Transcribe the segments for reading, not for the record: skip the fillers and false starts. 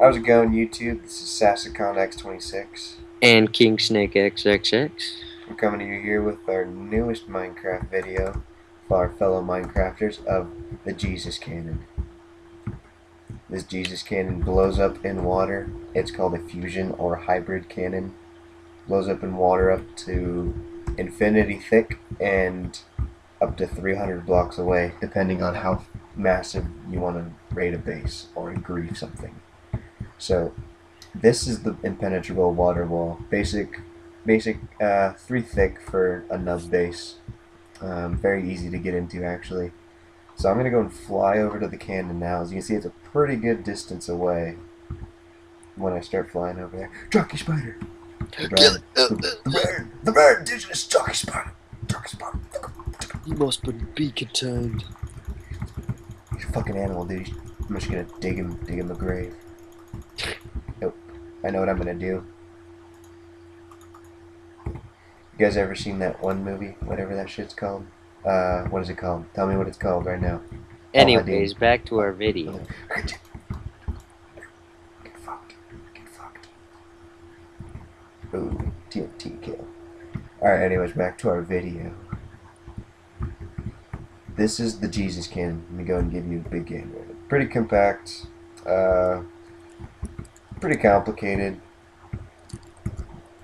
How's it going, YouTube? This is SassyCon X26. And King Snake XXX. We're coming to you here with our newest Minecraft video for our fellow Minecrafters of the Jesus Cannon. This Jesus Cannon blows up in water. It's called a fusion or hybrid cannon. Blows up in water up to infinity thick and up to 300 blocks away, depending on how massive you want to raid a base or grief something. So this is the impenetrable water wall. Basic, 3 thick for a nub base. Very easy to get into, actually. So I'm going to go and fly over to the cannon now. As you can see, it's a pretty good distance away when I start flying over there. Jockey Spider! The rare indigenous Jockey Spider! Jockey Spider! You must be contained. He's a fucking animal, dude. I'm just going to dig him a grave. Nope. I know what I'm going to do. You guys ever seen that one movie, whatever that shit's called? What is it called? Tell me what it's called right now. Anyways, back to our video. Get fucked. Get fucked. Ooh, TNT kill. Alright, anyways, back to our video. This is the Jesus Cannon. Let me go and give you a big game. Pretty compact. Pretty complicated.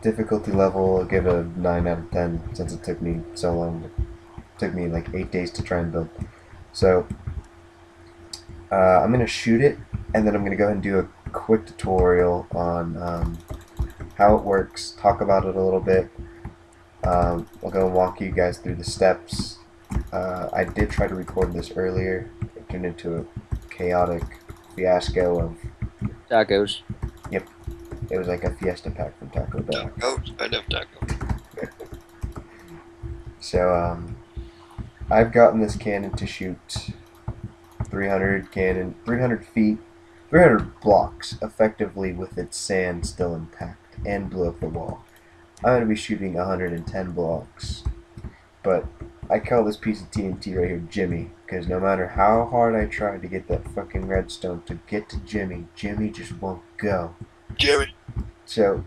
Difficulty level, I'll give it a 9 out of 10 since it took me so long. It took me like 8 days to try and build. So, I'm going to shoot it, and then I'm going to go ahead and do a quick tutorial on how it works, talk about it a little bit. I'll go and walk you guys through the steps. I did try to record this earlier. It turned into a chaotic fiasco of tacos. Yep. It was like a fiesta pack from Taco Bell. Tacos, I love tacos. So, I've gotten this cannon to shoot 300 blocks, effectively with its sand still intact, and blew up the wall. I'm going to be shooting 110 blocks, but I call this piece of TNT right here Jimmy, because no matter how hard I try to get that fucking redstone to get to Jimmy, Jimmy just won't go. Jimmy. So,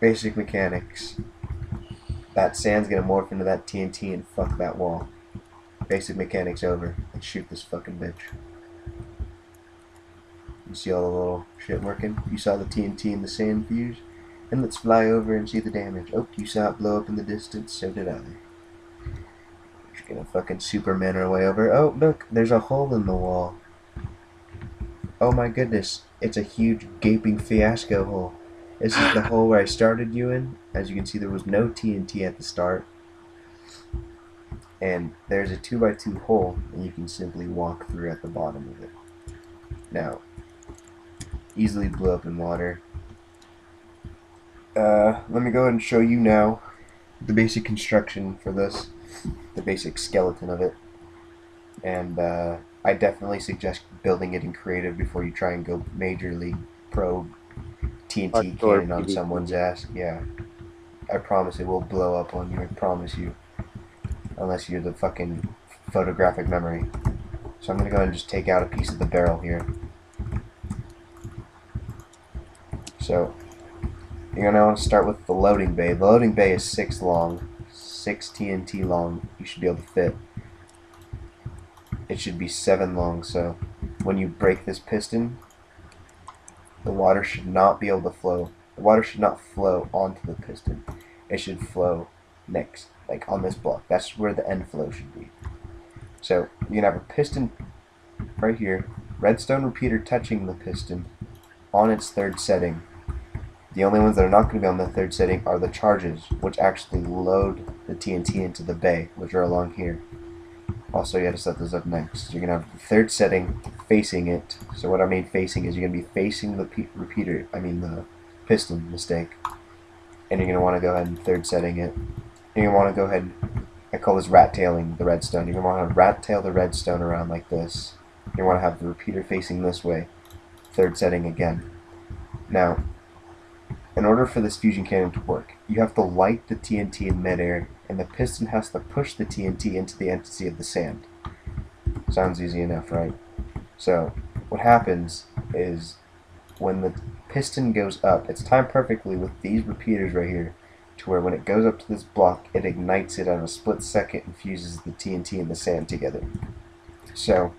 basic mechanics. That sand's gonna morph into that TNT and fuck that wall. Basic mechanics over. Let's shoot this fucking bitch. You see all the little shit working? You saw the TNT and the sand fuse? And let's fly over and see the damage. Oh, you saw it blow up in the distance, so did I. Just gonna fucking Superman our way over. Oh, look, there's a hole in the wall. Oh my goodness, it's a huge gaping fiasco hole. This is the hole where I started you in. As you can see, there was no TNT at the start. And there's a 2x2 hole, and you can simply walk through at the bottom of it. Now, easily blew up in water. Let me go ahead and show you now the basic construction for this, the basic skeleton of it. And, I definitely suggest building it in creative before you try and go major league pro TNT cannon on someone's ass. Yeah. I promise it will blow up on you, I promise you. Unless you're the fucking photographic memory. So I'm gonna go ahead and just take out a piece of the barrel here. So, you're gonna want to start with the loading bay. The loading bay is 6 long, 6 TNT long, you should be able to fit. It should be 7 long, so when you break this piston, the water should not be able to flow. The water should not flow onto the piston. It should flow next, like on this block. That's where the end flow should be. So you can have a piston right here, redstone repeater touching the piston on its 3rd setting. The only ones that are not going to be on the 3rd setting are the charges, which actually load the TNT into the bay, which are along here. Also, you have to set this up next. You're going to have the 3rd setting facing it. So what I mean facing is you're going to be facing the repeater, I mean the piston mistake. And you're going to want to go ahead and 3rd setting it. You're going to want to go ahead, I call this rat tailing the redstone. You're going to want to rat tail the redstone around like this. You want to have the repeater facing this way. 3rd setting again. Now, in order for this fusion cannon to work, you have to light the TNT in midair, and the piston has to push the TNT into the entity of the sand. Sounds easy enough, right? So, what happens is when the piston goes up, it's timed perfectly with these repeaters right here, to where when it goes up to this block, it ignites it on a split second and fuses the TNT and the sand together. So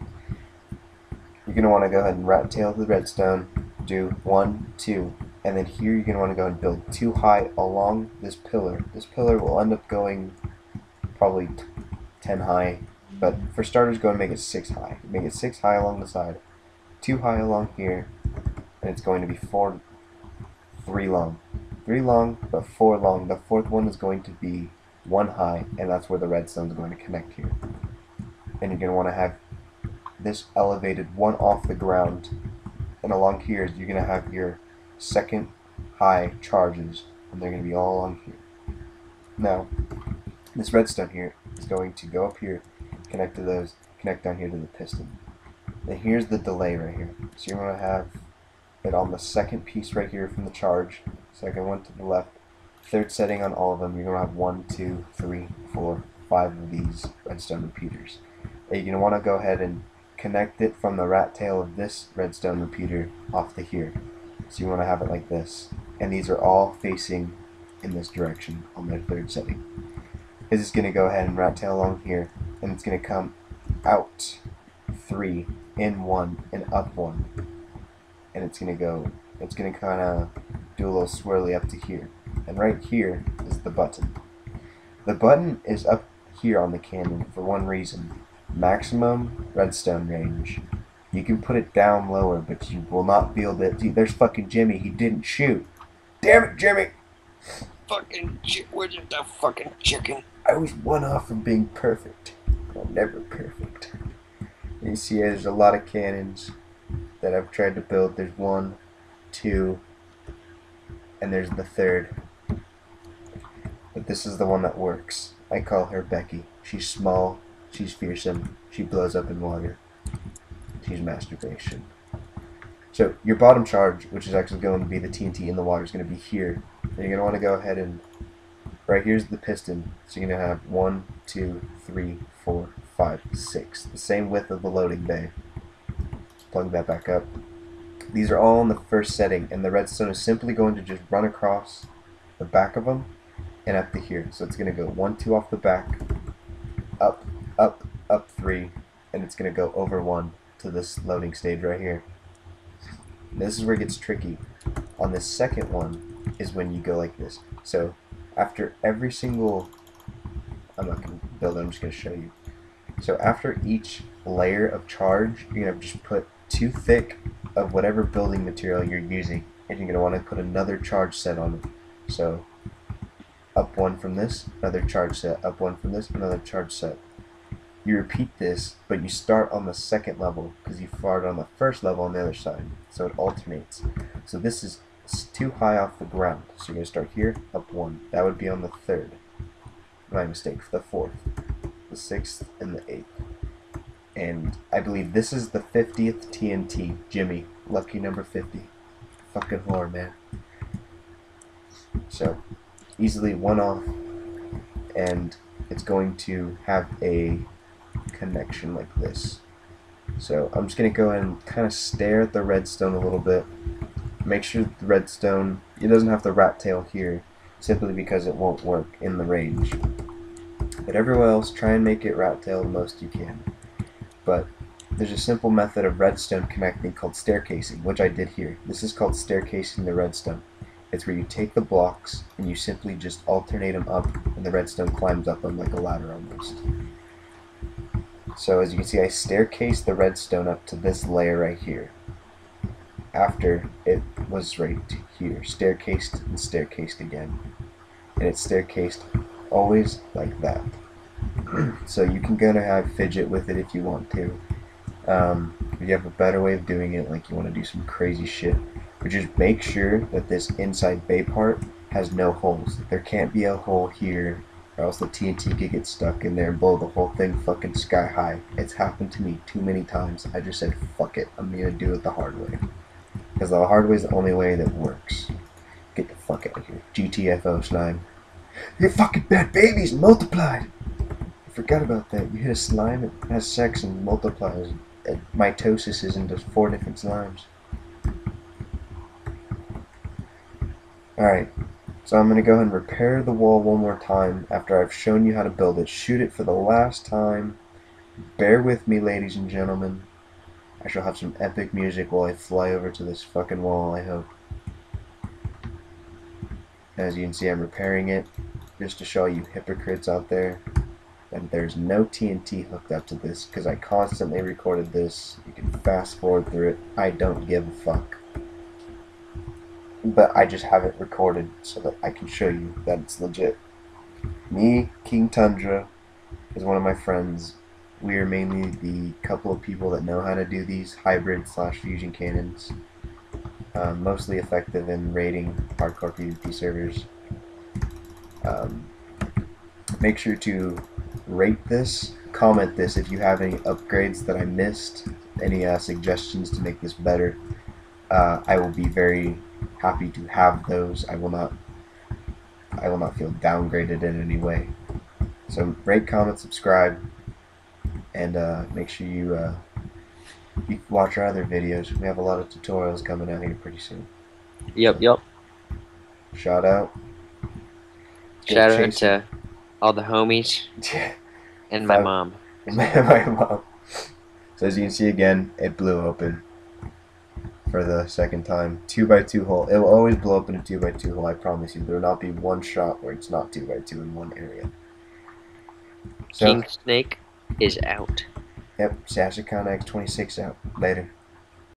you're going to want to go ahead and rat tail the redstone, do 1, 2, and then here you're going to want to go and build 2 high along this pillar. This pillar will end up going probably 10 high, but for starters, go and make it 6 high. Make it 6 high along the side, 2 high along here, and it's going to be 3 long. 3 long, but 4 long. The fourth one is going to be 1 high, and that's where the redstone is going to connect here. And you're going to want to have this elevated one off the ground, and along here you're going to have your second high charges, and they're going to be all along here. Now, this redstone here is going to go up here, connect to those, connect down here to the piston. And here's the delay right here. So you're going to have it on the second piece right here from the charge, second one to the left, third setting on all of them. You're going to have 1, 2, 3, 4, 5 of these redstone repeaters. And you're going to want to go ahead and connect it from the rat tail of this redstone repeater off to here. So you want to have it like this, and these are all facing in this direction on their third setting. This is going to go ahead and rat tail along here, and it's going to come out 3, in 1, and up 1, and it's going to go, it's going to kind of do a little swirly up to here, and right here is the button. The button is up here on the cannon for one reason: maximum redstone range. You can put it down lower, but you will not be able to. There's fucking Jimmy. He didn't shoot. Damn it, Jimmy! Fucking where's the fucking chicken? I was one off from being perfect. I'm never perfect. You see, there's a lot of cannons that I've tried to build. There's 1, 2, and there's the third. But this is the one that works. I call her Becky. She's small. She's fearsome. She blows up in water. She's masturbation. So your bottom charge, which is actually going to be the TNT in the water, is going to be here. And you're going to want to go ahead and, right here's the piston. So you're going to have 1, 2, 3, 4, 5, 6. The same width of the loading bay. Plug that back up. These are all in the first setting, and the redstone is simply going to just run across the back of them and up to here. So it's going to go 1, 2 off the back, up, up, up 3, and it's going to go over 1. To this loading stage right here. And this is where it gets tricky. On the second one is when you go like this. So after every single, I'm not going to build it, I'm just going to show you. So after each layer of charge, you're going to just put 2 thick of whatever building material you're using, and you're going to want to put another charge set on it. So up 1 from this, another charge set, up 1 from this, another charge set. You repeat this, but you start on the second level because you started on the first level on the other side, so it alternates. So this is too high off the ground, so you're going to start here, up 1. That would be on the third. My mistake, the fourth, the sixth, and the eighth. And I believe this is the 50th TNT. Jimmy, lucky number 50. Fucking whore, man. So, easily one off, and it's going to have a connection like this. So I'm just going to go ahead and kind of stare at the redstone a little bit. Make sure the redstone, it doesn't have the rat tail here, simply because it won't work in the range. But everywhere else, try and make it rat tail the most you can. But there's a simple method of redstone connecting called staircasing, which I did here. This is called staircasing the redstone. It's where you take the blocks and you simply just alternate them up, and the redstone climbs up them like a ladder almost. So as you can see, I staircase the redstone up to this layer right here. After it was right here, staircased and staircased again, and it's staircased always like that. So you can kind of have fidget with it if you want to. If you have a better way of doing it, like you want to do some crazy shit, but just make sure that this inside bay part has no holes. There can't be a hole here, or else the TNT could get stuck in there and blow the whole thing fucking sky high. It's happened to me too many times. I just said, fuck it, I'm gonna do it the hard way. Because the hard way is the only way that works. Get the fuck out of here. GTFO, slime. Your fucking bad babies multiplied! I forgot about that. You hit a slime, it has sex and multiplies. Mitosis is into 4 different slimes. Alright, so I'm going to go ahead and repair the wall one more time after I've shown you how to build it. Shoot it for the last time. Bear with me, ladies and gentlemen. I shall have some epic music while I fly over to this fucking wall, I hope. As you can see, I'm repairing it just to show all you hypocrites out there. And there's no TNT hooked up to this because I constantly recorded this. You can fast forward through it. I don't give a fuck. But I just have it recorded so that I can show you that it's legit. Me, King Tundra, is one of my friends. We are mainly the couple of people that know how to do these hybrid/fusion cannons. Mostly effective in raiding hardcore PvP servers. Make sure to rate this, comment this if you have any upgrades that I missed, any suggestions to make this better. I will be very happy to have those. I will not feel downgraded in any way. So rate, comment, subscribe, and make sure you watch our other videos. We have a lot of tutorials coming out here pretty soon. Yep, yep. Shout out to all the homies. Yeah. And my mom. And my mom. So as you can see again, it blew open for the second time. 2x2 hole. It will always blow open a 2x2 hole, I promise you. There will not be one shot where it's not 2x2 in one area. So, King Snake is out. Yep, SassyCon X26 out. Later.